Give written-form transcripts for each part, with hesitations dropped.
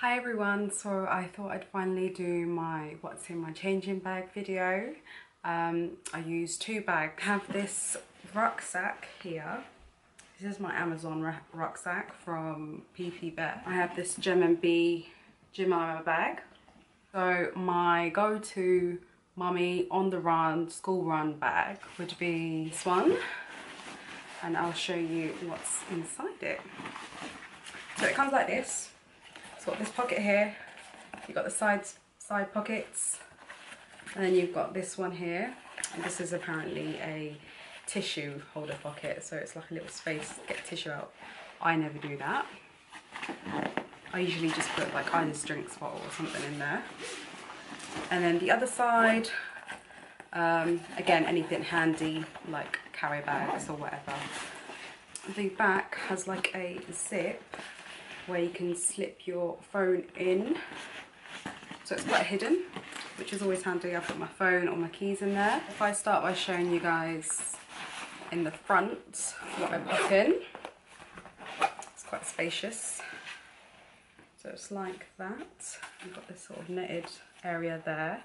Hi everyone, so I thought I'd finally do my what's in my changing bag video. I use two bags. I have this rucksack here. This is my Amazon rucksack from PPBear. I have this Jem and Bea Jemima bag. So my go-to mummy on the run, school run bag would be this one. And I'll show you what's inside it. So it comes like this. It's got this pocket here, you've got the side pockets, and then you've got this one here, and this is apparently a tissue holder pocket, so it's like a little space to get tissue out. I never do that. I usually just put like either drinks bottle or something in there. And then the other side, again, anything handy like carry bags or whatever. The back has like a zip where you can slip your phone in, so it's quite hidden, which is always handy. I put my phone or my keys in there. If I start by showing you guys in the front what I put in, it's quite spacious, so it's like that. We've got this sort of netted area there,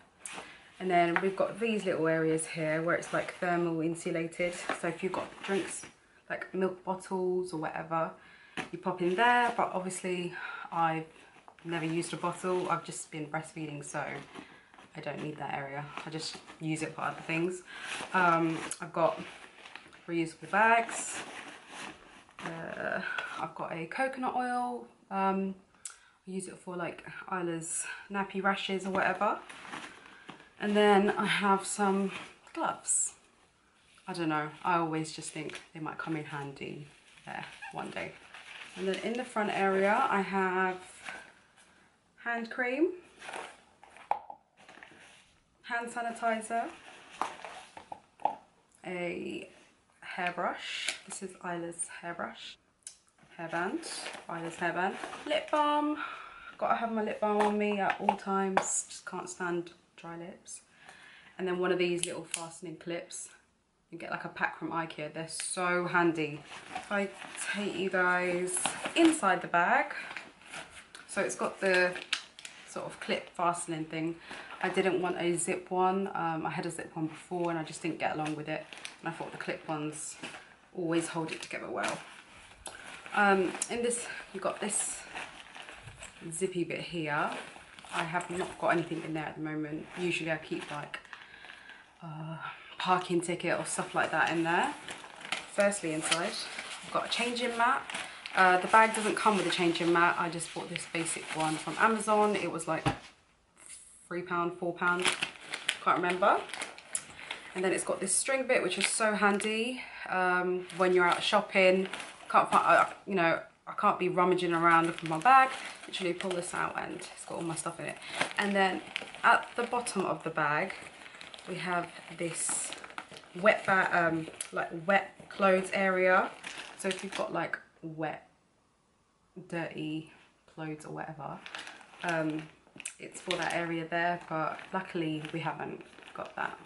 and then we've got these little areas here where it's like thermal insulated, so if you've got drinks like milk bottles or whatever, you pop in there. But obviously I've never used a bottle, I've just been breastfeeding, so I don't need that area. I just use it for other things. I've got reusable bags, I've got a coconut oil, I use it for like Isla's nappy rashes or whatever. And then I have some gloves. I don't know, I always just think they might come in handy there one day. And then in the front area I have hand cream, hand sanitizer, a hairbrush, this is Isla's hairbrush, Isla's hairband, lip balm, gotta have my lip balm on me at all times, just can't stand dry lips. And then one of these little fastening clips. You get like a pack from IKEA, they're so handy. If I take you guys inside the bag, so it's got the sort of clip fastening thing. I didn't want a zip one, I had a zip one before and I just didn't get along with it, and I thought the clip ones always hold it together well. In this you've got this zippy bit here. I have not got anything in there at the moment. Usually I keep like parking ticket or stuff like that in there. Firstly, inside I've got a changing mat. The bag doesn't come with a changing mat, I just bought this basic one from Amazon. It was like £3, £4, can't remember. And then it's got this string bit which is so handy when you're out shopping. Can't find, you know, I can't be rummaging around looking for my bag. Literally pull this out and it's got all my stuff in it. And then at the bottom of the bag we have this wet bag, like wet clothes area. So if you've got like wet, dirty clothes or whatever, it's for that area there. But luckily we haven't got that,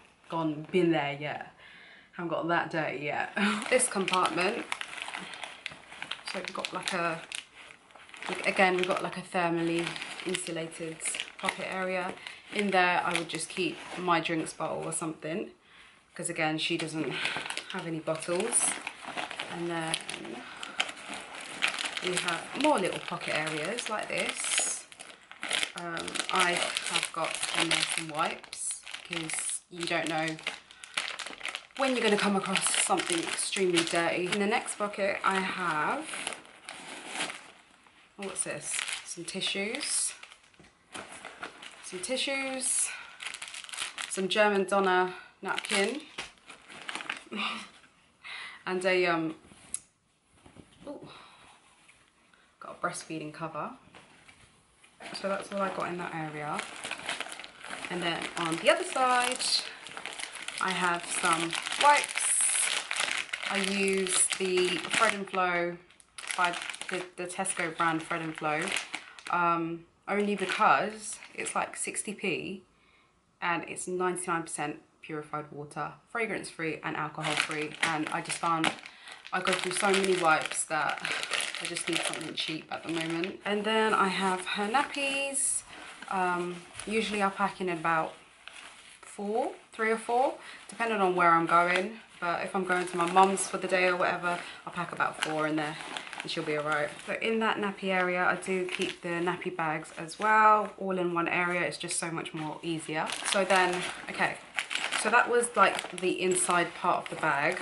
been there yet. Haven't got that dirty yet. This compartment. So we've got like a, again we've got like a thermally insulated pocket area. In there I would just keep my drinks bottle or something, because again she doesn't have any bottles. And then we have more little pocket areas like this. I have got in there some wipes, because you don't know when you're going to come across something extremely dirty. In the next pocket I have, oh, what's this, some tissues. Some tissues, some German Donna napkin, and a got a breastfeeding cover. So that's all I got in that area. And then on the other side, I have some wipes. I use the Fred and Flo by the Tesco brand Fred and Flo. Only because it's like 60p and it's 99% purified water, fragrance free and alcohol free. And I just found I go through so many wipes that I just need something cheap at the moment. And then I have her nappies. Usually I pack in about three or four, depending on where I'm going. But if I'm going to my mum's for the day or whatever, I'll pack about 4 in there and she'll be all right. So in that nappy area, I do keep the nappy bags as well, all in one area. It's just so much more easier. So then, okay, so that was like the inside part of the bag.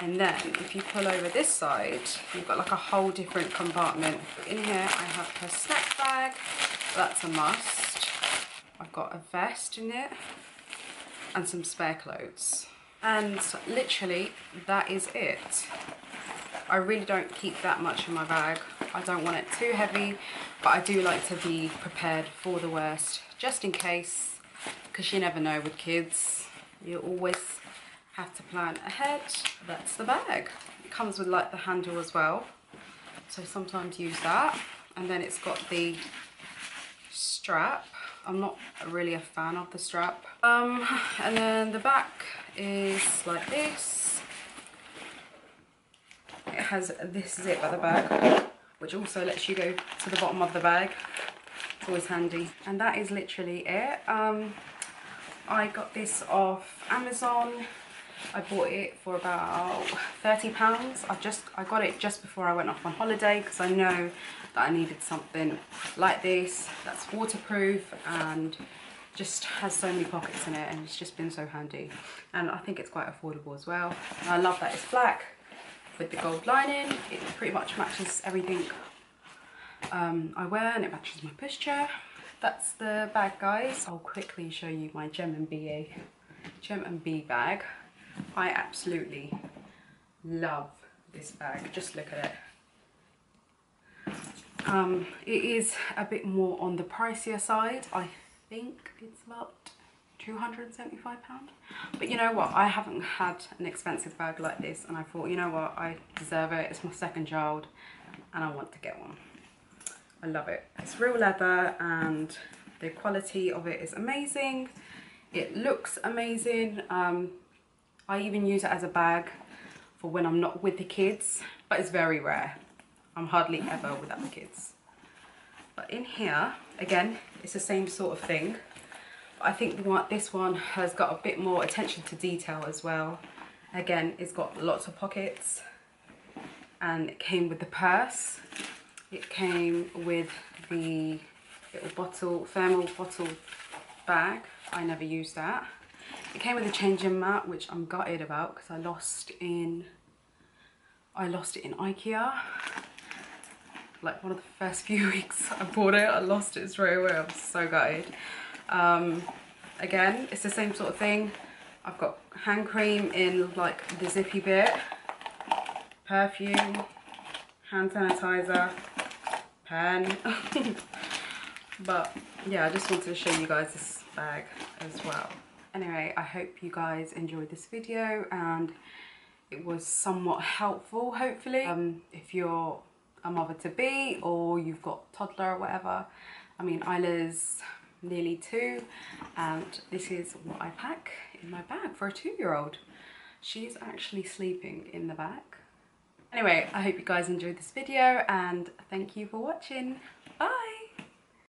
And then if you pull over this side, you've got like a whole different compartment. In here, I have her snack bag. That's a must. I've got a vest in it and some spare clothes. And literally, that is it. I really don't keep that much in my bag. I don't want it too heavy, but I do like to be prepared for the worst, just in case, because you never know with kids. You always have to plan ahead. That's the bag. It comes with like the handle as well, so sometimes use that. And then it's got the strap. I'm not really a fan of the strap. And then the back is like this. It has this zip at the back, which also lets you go to the bottom of the bag. It's always handy. And that is literally it. I got this off Amazon. I bought it for about £30. I got it just before I went off on holiday because I know that I needed something like this that's waterproof and just has so many pockets in it, and it's just been so handy. And I think it's quite affordable as well. And I love that it's black with the gold lining. It pretty much matches everything I wear, and it matches my pushchair. That's the bag, guys. I'll quickly show you my Jem and Bea bag. I absolutely love this bag. Just look at it. It is a bit more on the pricier side. I think it's about £275. But you know what? I haven't had an expensive bag like this, and I thought, you know what? I deserve it. It's my second child and I want to get one. I love it. It's real leather and the quality of it is amazing. It looks amazing. I even use it as a bag for when I'm not with the kids, but it's very rare. I'm hardly ever without the kids. But in here, again, it's the same sort of thing. But I think this one has got a bit more attention to detail as well. Again, it's got lots of pockets, and it came with the purse. It came with the little bottle, thermal bottle bag. I never use that. It came with a changing mat, which I'm gutted about because I lost it in IKEA. Like one of the first few weeks I bought it, I lost it straight away. I'm so gutted. Again, it's the same sort of thing. I've got hand cream in like the zippy bit, perfume, hand sanitizer, pen. But yeah, I just wanted to show you guys this bag as well. Anyway, I hope you guys enjoyed this video and it was somewhat helpful, hopefully. If you're a mother-to-be or you've got toddler or whatever, I mean, Isla's nearly 2 and this is what I pack in my bag for a 2-year-old. She's actually sleeping in the back. Anyway, I hope you guys enjoyed this video and thank you for watching. Bye!